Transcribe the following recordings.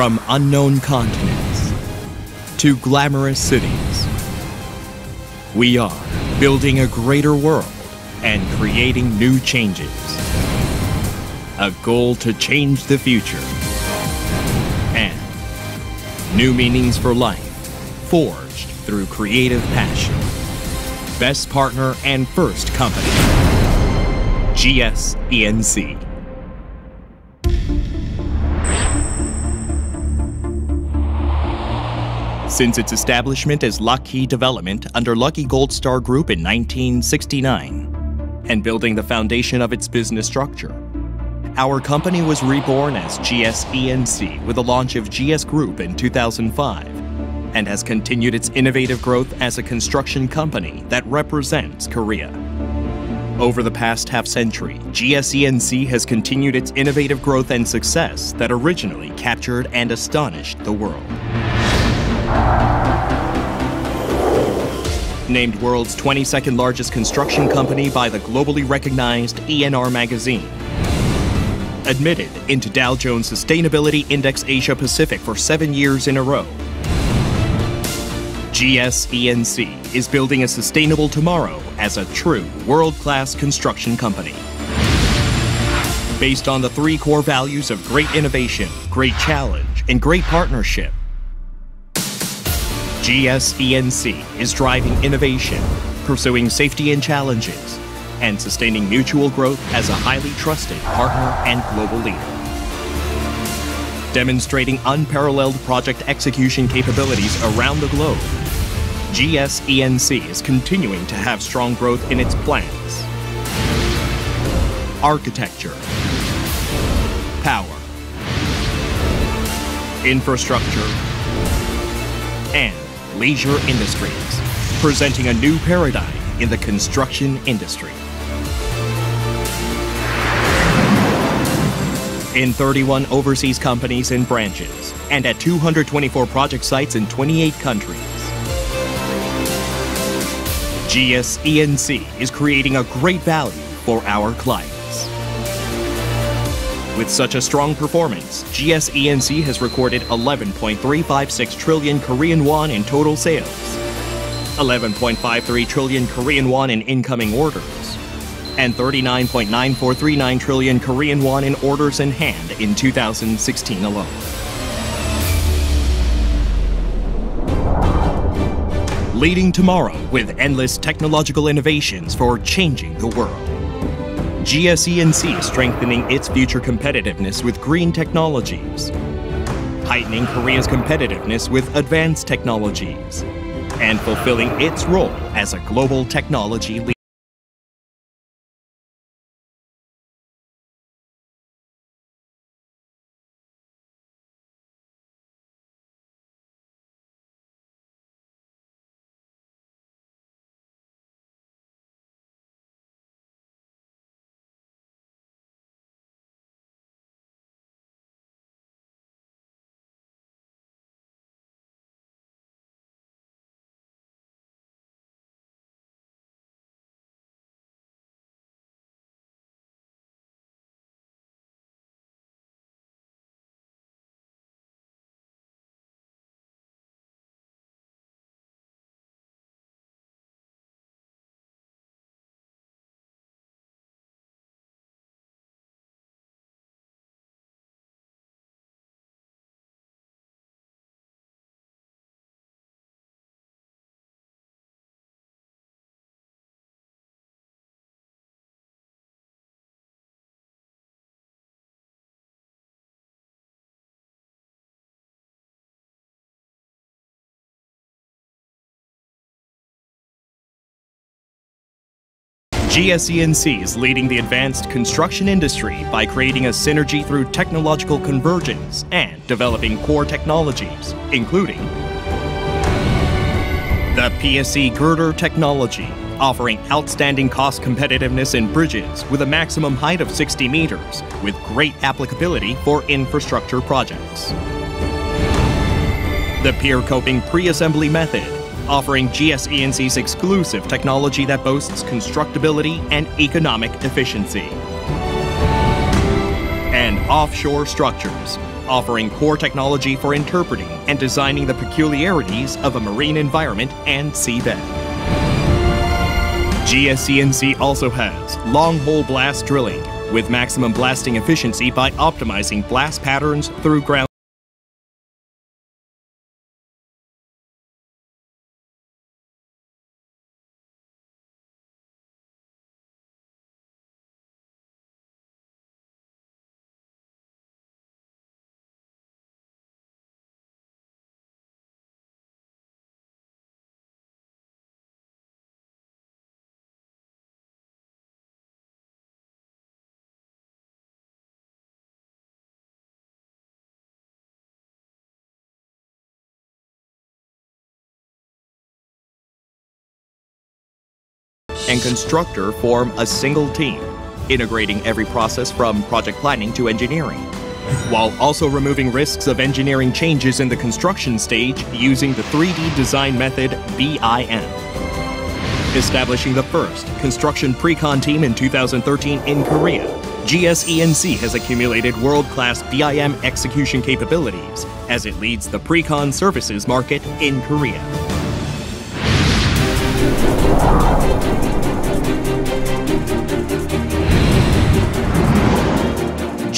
From unknown continents to glamorous cities, we are building a greater world and creating new changes. A goal to change the future and new meanings for life forged through creative passion. Best partner and first company, GS ENC. Since its establishment as Lockheed Development under Lucky Gold Star Group in 1969 and building the foundation of its business structure, our company was reborn as GS ENC with the launch of GS Group in 2005 and has continued its innovative growth as a construction company that represents Korea. Over the past half-century, GS ENC has continued its innovative growth and success that originally captured and astonished the world. Named world's 22nd largest construction company by the globally recognized ENR magazine. Admitted into Dow Jones Sustainability Index Asia Pacific for 7 years in a row. GS ENC is building a sustainable tomorrow as a true world-class construction company. Based on the three core values of great innovation, great challenge, and great partnership, GS ENC is driving innovation, pursuing safety and challenges, and sustaining mutual growth as a highly trusted partner and global leader. Demonstrating unparalleled project execution capabilities around the globe, GS ENC is continuing to have strong growth in its plans, architecture, power, infrastructure, and leisure industries, presenting a new paradigm in the construction industry. In 31 overseas companies and branches, and at 224 project sites in 28 countries, GS ENC is creating a great value for our clients. With such a strong performance, GS ENC has recorded 11.356 trillion Korean won in total sales, 11.53 trillion Korean won in incoming orders, and 39.9439 trillion Korean won in orders in hand in 2016 alone. Leading tomorrow with endless technological innovations for changing the world. GS ENC is strengthening its future competitiveness with green technologies, heightening Korea's competitiveness with advanced technologies, and fulfilling its role as a global technology leader. GS ENC is leading the advanced construction industry by creating a synergy through technological convergence and developing core technologies, including the PSC girder technology, offering outstanding cost competitiveness in bridges with a maximum height of 60 meters, with great applicability for infrastructure projects. The pier coping pre-assembly method, offering GS ENC's exclusive technology that boasts constructability and economic efficiency. And offshore structures, offering core technology for interpreting and designing the peculiarities of a marine environment and seabed. GSENC also has long-hole blast drilling, with maximum blasting efficiency by optimizing blast patterns through ground. And constructor form a single team, integrating every process from project planning to engineering, while also removing risks of engineering changes in the construction stage using the 3D design method BIM. Establishing the first construction pre-con team in 2013 in Korea, GSENC has accumulated world-class BIM execution capabilities as it leads the pre-con services market in Korea.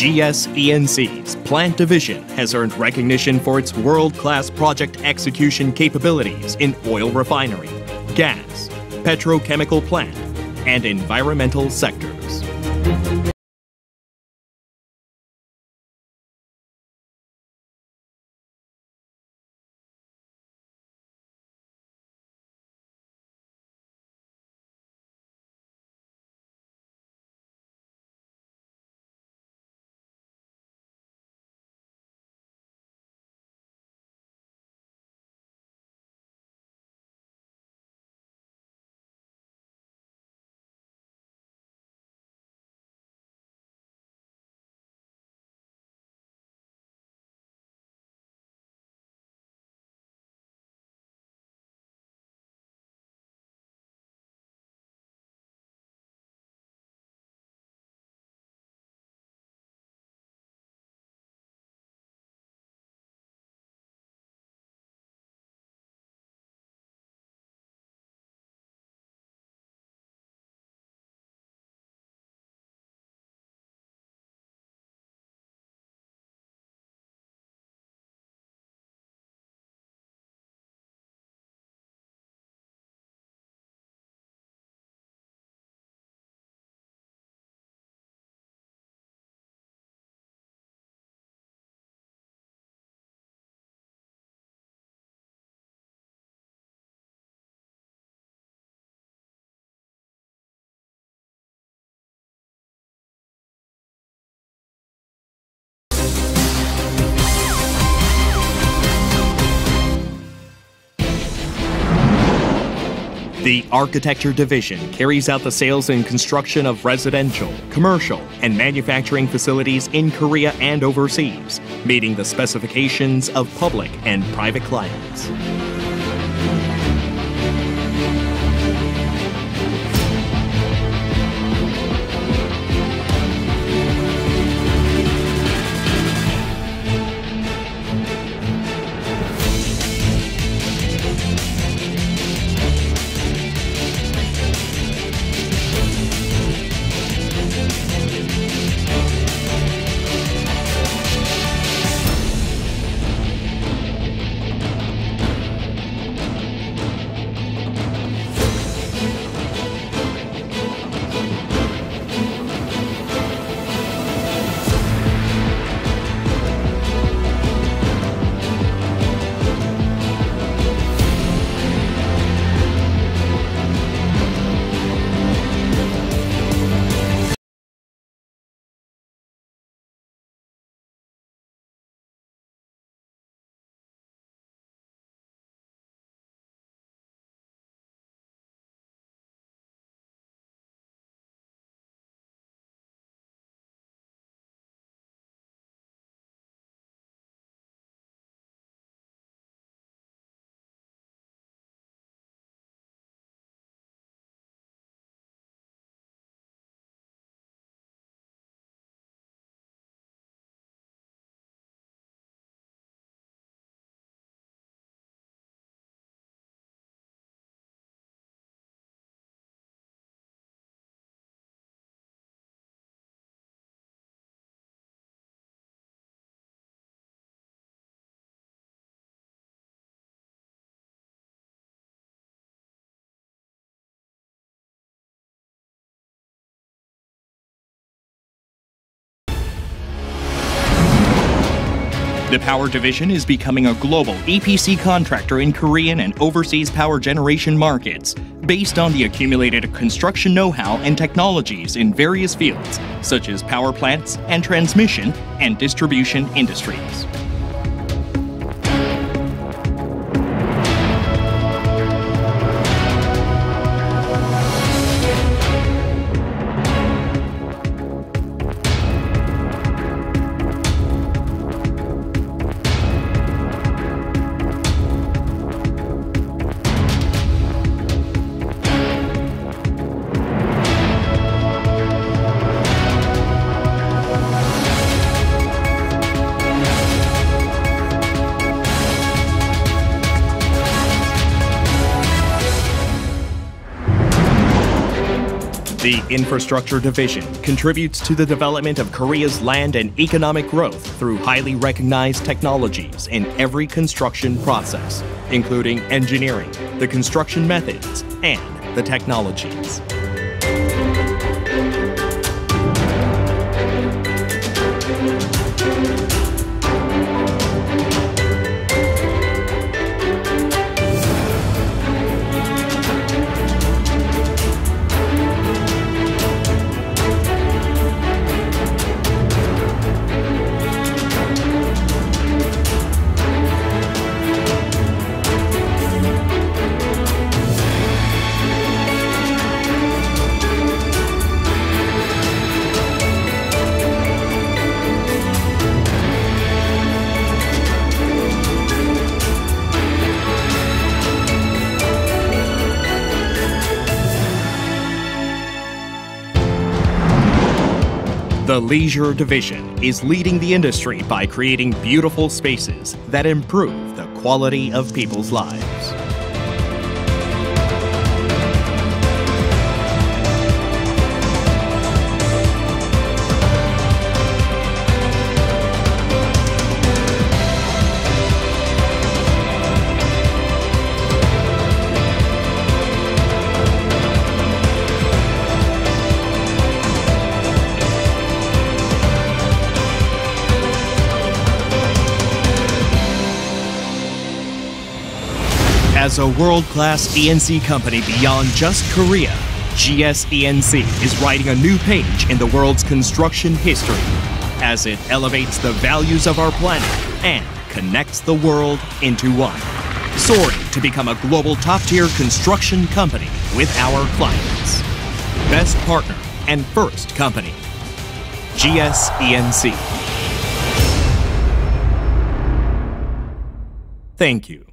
GSENC's Plant Division has earned recognition for its world-class project execution capabilities in oil refinery, gas, petrochemical plant, and environmental sectors. The Architecture Division carries out the sales and construction of residential, commercial, and manufacturing facilities in Korea and overseas, meeting the specifications of public and private clients. The power division is becoming a global EPC contractor in Korean and overseas power generation markets, based on the accumulated construction know-how and technologies in various fields, such as power plants and transmission and distribution industries. The Infrastructure Division contributes to the development of Korea's land and economic growth through highly recognized technologies in every construction process, including engineering, the construction methods, and the technologies. The Leisure Division is leading the industry by creating beautiful spaces that improve the quality of people's lives. As a world-class ENC company beyond just Korea, GS ENC is writing a new page in the world's construction history as it elevates the values of our planet and connects the world into one, soaring to become a global top-tier construction company with our clients. Best partner and first company, GS ENC. Thank you.